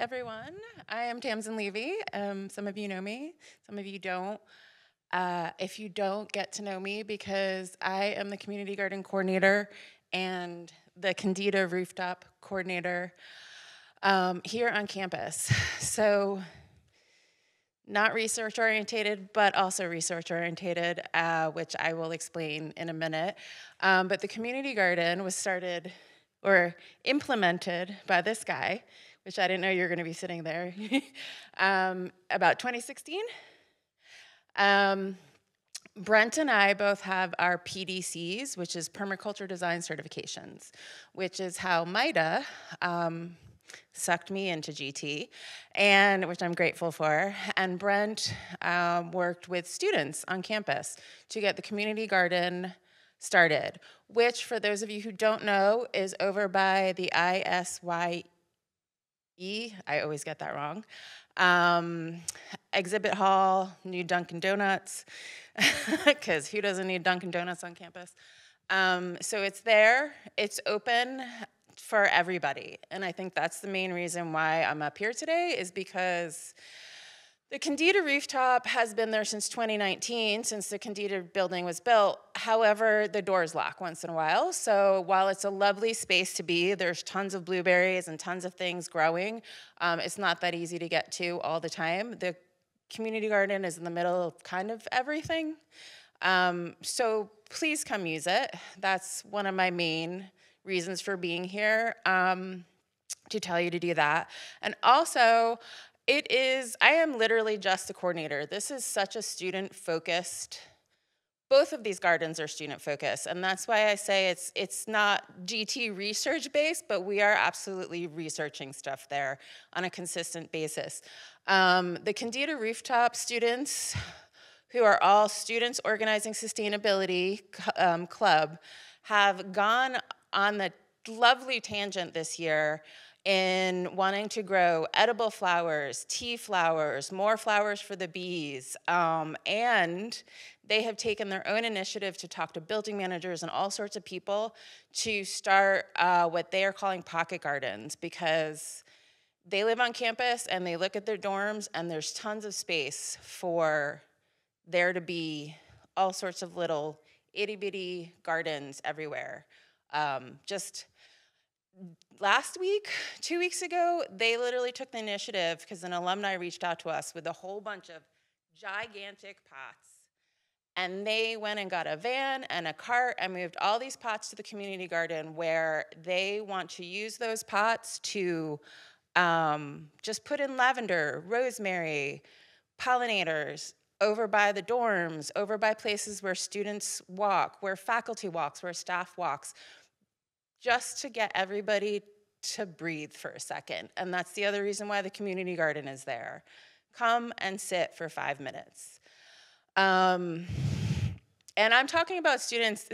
everyone. I am Tamsin Levy. Some of you know me, some of you don't. If you don't, get to know me, because I am the community garden coordinator and the Kendeda rooftop coordinator here on campus. So not research oriented, but also research oriented, which I will explain in a minute. But the community garden was started or implemented by this guy, which I didn't know you were gonna be sitting there, about 2016. Brent and I both have our PDCs, which is Permaculture Design Certifications, which is how Maida sucked me into GT, and which I'm grateful for. And Brent worked with students on campus to get the community garden started, which, for those of you who don't know, is over by the ISYE, I always get that wrong, exhibit hall, new Dunkin' Donuts, because who doesn't need Dunkin' Donuts on campus? So it's there, it's open for everybody, and I think that's the main reason why I'm up here today, is because the Kendeda rooftop has been there since 2019, since the Kendeda building was built. However, the doors lock once in a while, so while it's a lovely space to be, there's tons of blueberries and tons of things growing, it's not that easy to get to all the time. The community garden is in the middle of kind of everything, so please come use it. That's one of my main reasons for being here, to tell you to do that. And also, I am literally just the coordinator. This is such a student-focused, both of these gardens are student-focused, and that's why I say it's not GT research-based, but we are absolutely researching stuff there on a consistent basis. The Kendeda rooftop students, who are all Students Organizing Sustainability Club, have gone on the lovely tangent this year in wanting to grow edible flowers, tea flowers, more flowers for the bees. And they have taken their own initiative to talk to building managers and all sorts of people to start what they are calling pocket gardens, because they live on campus and they look at their dorms and there's tons of space for there to be all sorts of little itty-bitty gardens everywhere. Just last week, 2 weeks ago, they literally took the initiative, because an alumni reached out to us with a whole bunch of gigantic pots. And they went and got a van and a cart and moved all these pots to the community garden, where they want to use those pots to just put in lavender, rosemary, pollinators, over by the dorms, over by places where students walk, where faculty walks, where staff walks, just to get everybody to breathe for a second. And that's the other reason why the community garden is there. Come and sit for 5 minutes. And I'm talking about students.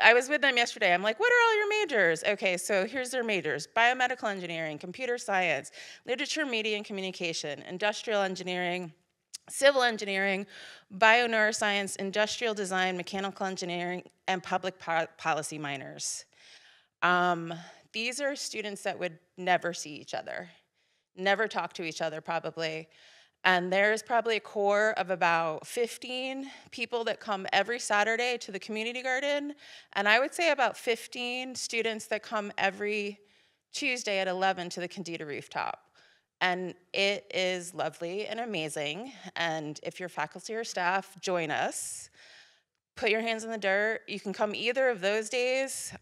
I was with them yesterday. I'm like, what are all your majors? Okay, so here's their majors: biomedical engineering, computer science, literature, media, and communication, industrial engineering, civil engineering, bio-neuroscience, industrial design, mechanical engineering, and public policy minors. These are students that would never see each other, never talk to each other probably. And there's probably a core of about 15 people that come every Saturday to the community garden. And I would say about 15 students that come every Tuesday at 11 to the Kendeda rooftop. And it is lovely and amazing. And if you're faculty or staff, join us. Put your hands in the dirt. You can come either of those days.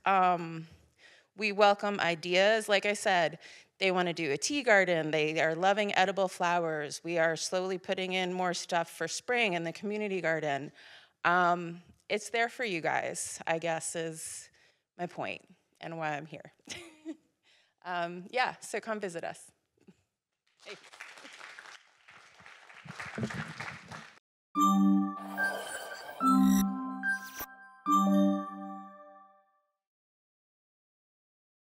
We welcome ideas. Like I said, they want to do a tea garden. They are loving edible flowers. We are slowly putting in more stuff for spring in the community garden. It's there for you guys, I guess, is my point and why I'm here. Yeah, so come visit us. Hey.